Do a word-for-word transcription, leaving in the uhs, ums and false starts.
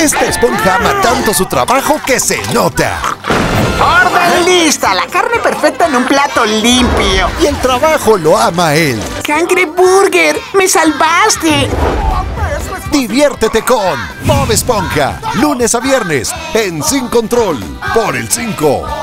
Esta esponja ama tanto su trabajo que se nota. ¡Orden lista! La carne perfecta en un plato limpio. Y el trabajo lo ama él. ¡Cangreburger! ¡Me salvaste! Diviértete con Bob Esponja. Lunes a viernes en Sin Control. Por el cinco.